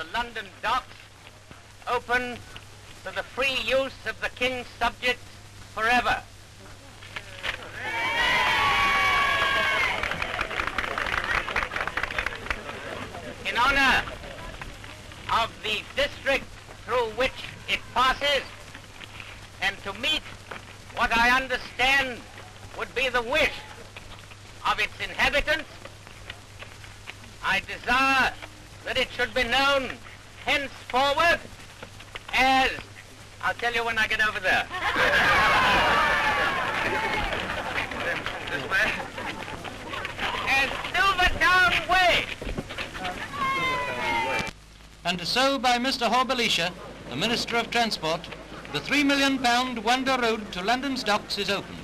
the London docks open to the free use of the King's subjects forever. In honor of the district through which it passes, and to meet what I understand would be the wish of its inhabitants, I desire that it should be known henceforward as, I'll tell you when I get over there. This way. As Silvertown Way. And so by Mr. Hore-Belisha, the Minister of Transport, the £3 million Wonder Road to London's docks is open.